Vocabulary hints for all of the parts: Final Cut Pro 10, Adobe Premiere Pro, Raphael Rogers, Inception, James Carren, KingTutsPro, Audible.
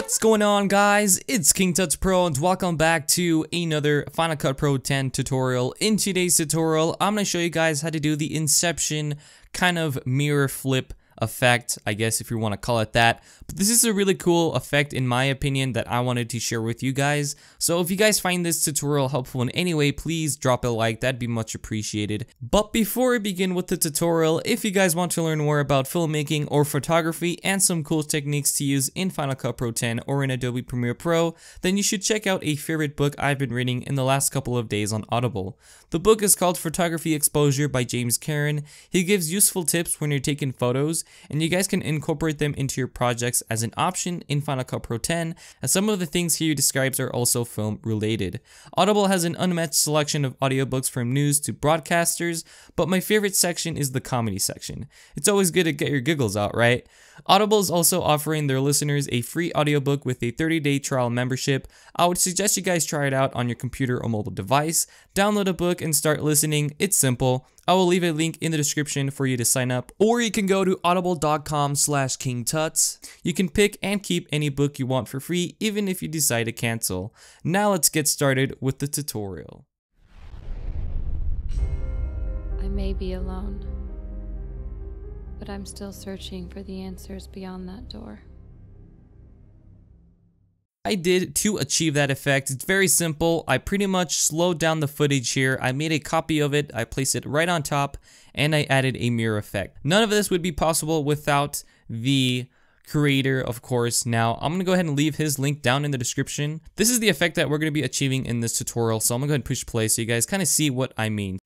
What's going on, guys? It's KingTutsPro and welcome back to another Final Cut Pro 10 tutorial. In today's tutorial, I'm going to show you guys how to do the Inception kind of mirror flip effect, I guess, if you want to call it that. But this is a really cool effect, in my opinion, that I wanted to share with you guys. So if you guys find this tutorial helpful in any way, please drop a like. That'd be much appreciated. But before we begin with the tutorial, if you guys want to learn more about filmmaking or photography and some cool techniques to use in Final Cut Pro 10 or in Adobe Premiere Pro, then you should check out a favorite book I've been reading in the last couple of days on Audible. The book is called Photography Exposure by James Carren. He gives useful tips when you're taking photos, and you guys can incorporate them into your projects as an option in Final Cut Pro 10, as some of the things he describes are also film related. Audible has an unmatched selection of audiobooks from news to broadcasters, but my favorite section is the comedy section. It's always good to get your giggles out, right? Audible is also offering their listeners a free audiobook with a 30-day trial membership. I would suggest you guys try it out on your computer or mobile device, download a book and start listening. It's simple. I will leave a link in the description for you to sign up, or you can go to audible.com/KingTuts. You can pick and keep any book you want for free, even if you decide to cancel. Now let's get started with the tutorial. I may be alone, but I'm still searching for the answers beyond that door. I did to achieve that effect. It's very simple. I pretty much slowed down the footage here. I made a copy of it. I placed it right on top and I added a mirror effect. None of this would be possible without the creator, of course. Now I'm going to go ahead and leave his link down in the description. This is the effect that we're going to be achieving in this tutorial. So I'm going to go ahead and push play so you guys kind of see what I mean.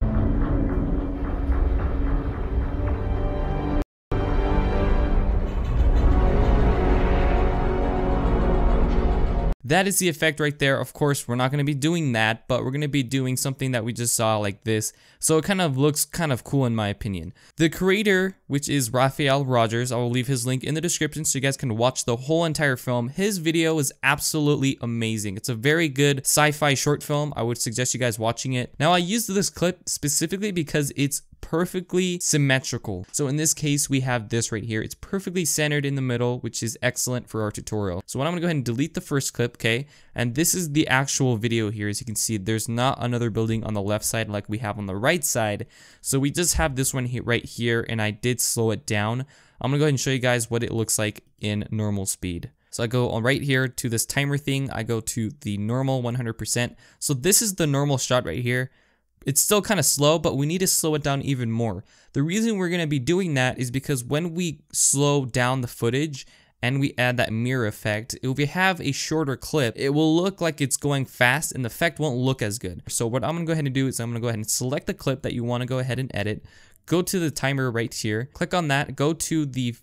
That is the effect right there. Of course, we're not going to be doing that, but we're going to be doing something that we just saw like this. So it kind of looks kind of cool in my opinion. The creator, which is Raphael Rogers, I will leave his link in the description so you guys can watch the whole entire film. His video is absolutely amazing. It's a very good sci-fi short film. I would suggest you guys watching it. Now I used this clip specifically because it's perfectly symmetrical. So in this case, we have this right here. It's perfectly centered in the middle, which is excellent for our tutorial. So what I'm gonna go ahead and delete the first clip, okay? And this is the actual video here. As you can see, there's not another building on the left side like we have on the right side. So we just have this one here, right here, and I did slow it down. I'm gonna go ahead and show you guys what it looks like in normal speed. So I go on right here to this timer thing. I go to the normal 100%. So this is the normal shot right here. It's still kind of slow, but we need to slow it down even more. The reason we're going to be doing that is because when we slow down the footage and we add that mirror effect, if we have a shorter clip, it will look like it's going fast and the effect won't look as good. So what I'm going to go ahead and do is I'm going to go ahead and select the clip that you want to go ahead and edit. Go to the timer right here. Click on that. Go to the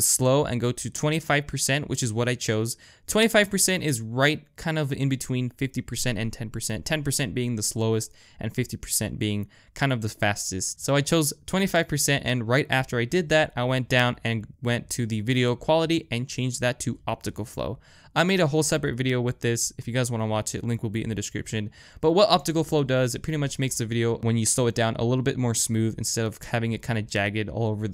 slow and go to 25%, which is what I chose. 25% is right kind of in between 50% and 10%, 10% being the slowest and 50% being kind of the fastest. So I chose 25%, and right after I did that, I went down and went to the video quality and changed that to optical flow. I made a whole separate video with this. If you guys want to watch it, link will be in the description. But what optical flow does, it pretty much makes the video, when you slow it down, a little bit more smooth instead of having it kind of jagged all over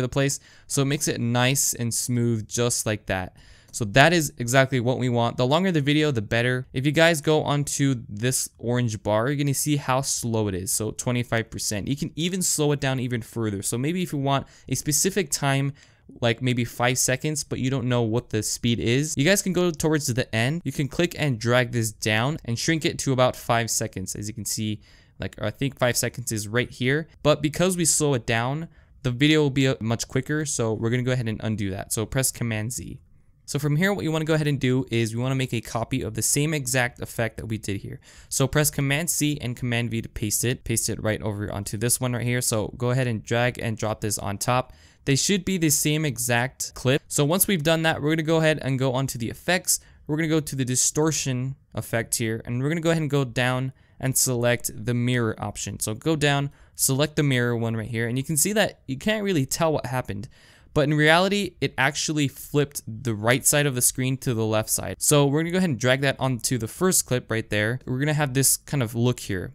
the place. So it makes it nice and smooth, just like that. So that is exactly what we want. The longer the video, the better. If you guys go onto this orange bar, you're gonna see how slow it is. So 25%. You can even slow it down even further. So maybe if you want a specific time, like maybe 5 seconds, but you don't know what the speed is, you guys can go towards the end. You can click and drag this down and shrink it to about 5 seconds. As you can see, like I think 5 seconds is right here, but because we slow it down, the video will be much quicker. So we're gonna go ahead and undo that. So press Command Z. So from here, what you want to go ahead and do is we want to make a copy of the same exact effect that we did here. So press Command C and Command V to paste it right over onto this one right here. So go ahead and drag and drop this on top. They should be the same exact clip. So once we've done that, we're going to go ahead and go onto the effects. We're going to go to the distortion effect here, and we're going to go ahead and go down and select the mirror option. So go down, select the mirror one right here, and you can see that you can't really tell what happened. But in reality, it actually flipped the right side of the screen to the left side. So we're gonna go ahead and drag that onto the first clip right there. We're gonna have this kind of look here.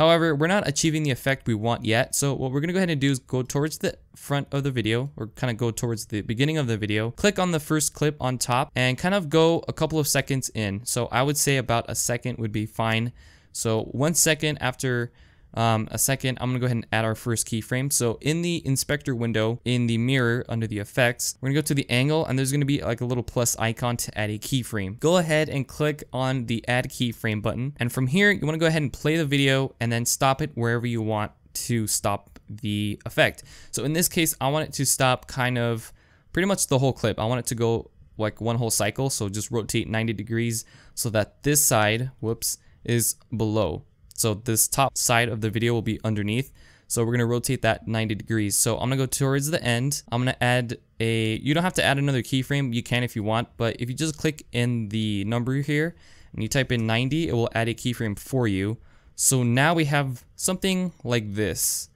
However, we're not achieving the effect we want yet, so what we're gonna go ahead and do is go towards the front of the video, or kind of go towards the beginning of the video, click on the first clip on top, and kind of go a couple of seconds in. So I would say about a second would be fine. So 1 second after a second, I'm gonna go ahead and add our first keyframe. So in the inspector window, in the mirror under the effects, we're gonna go to the angle, and there's gonna be like a little plus icon to add a keyframe. Go ahead and click on the add keyframe button. And from here, you wanna go ahead and play the video and then stop it wherever you want to stop the effect. So in this case, I want it to stop kind of pretty much the whole clip. I want it to go like one whole cycle. So just rotate 90 degrees so that this side, whoops, is below. So this top side of the video will be underneath. So we're gonna rotate that 90 degrees. So I'm gonna go towards the end. I'm gonna add a, you don't have to add another keyframe. You can if you want, but if you just click in the number here and you type in 90, it will add a keyframe for you. So now we have something like this.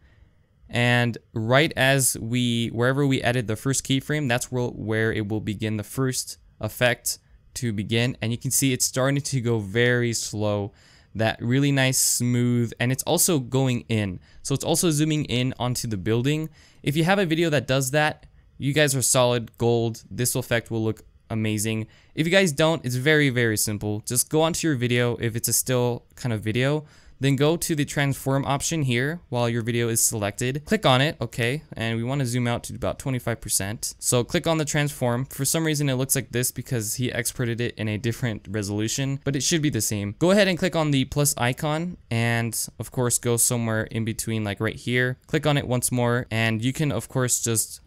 And right as wherever we added the first keyframe, that's where it will begin the first effect to begin. And you can see it's starting to go very slow. That really nice smooth, and it's also going in. So it's also zooming in onto the building. If you have a video that does that, you guys are solid gold. This effect will look amazing. If you guys don't, it's very, very simple. Just go onto your video. If it's a still kind of video, then go to the transform option here while your video is selected. Click on it, okay, and we want to zoom out to about 25%. So click on the transform. For some reason it looks like this because he exported it in a different resolution, but it should be the same. Go ahead and click on the plus icon, and of course go somewhere in between like right here. Click on it once more, and you can of course just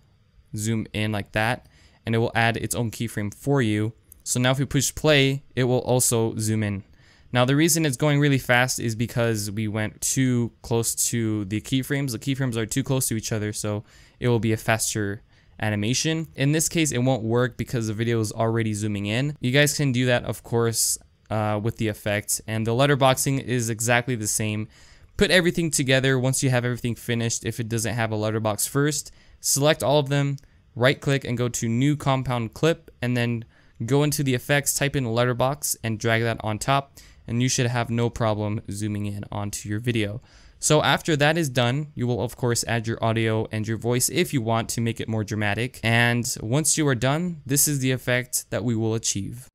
zoom in like that, and it will add its own keyframe for you. So now if we push play, it will also zoom in. Now the reason it's going really fast is because we went too close to the keyframes. The keyframes are too close to each other, so it will be a faster animation. In this case, it won't work because the video is already zooming in. You guys can do that, of course, with the effect. And the letterboxing is exactly the same. Put everything together once you have everything finished. If it doesn't have a letterbox first, select all of them, right click and go to new compound clip, and then go into the effects, type in letterbox and drag that on top. And you should have no problem zooming in onto your video. So after that is done, you will of course add your audio and your voice if you want to make it more dramatic. And once you are done, this is the effect that we will achieve.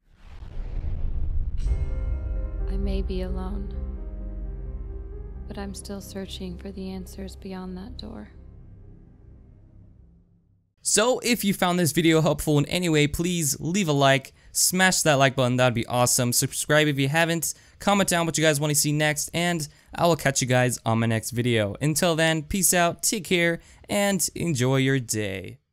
I may be alone, but I'm still searching for the answers beyond that door. So if you found this video helpful in any way, please leave a like. Smash that like button, that'd be awesome. Subscribe if you haven't, comment down what you guys want to see next, and I will catch you guys on my next video. Until then, peace out, take care, and enjoy your day.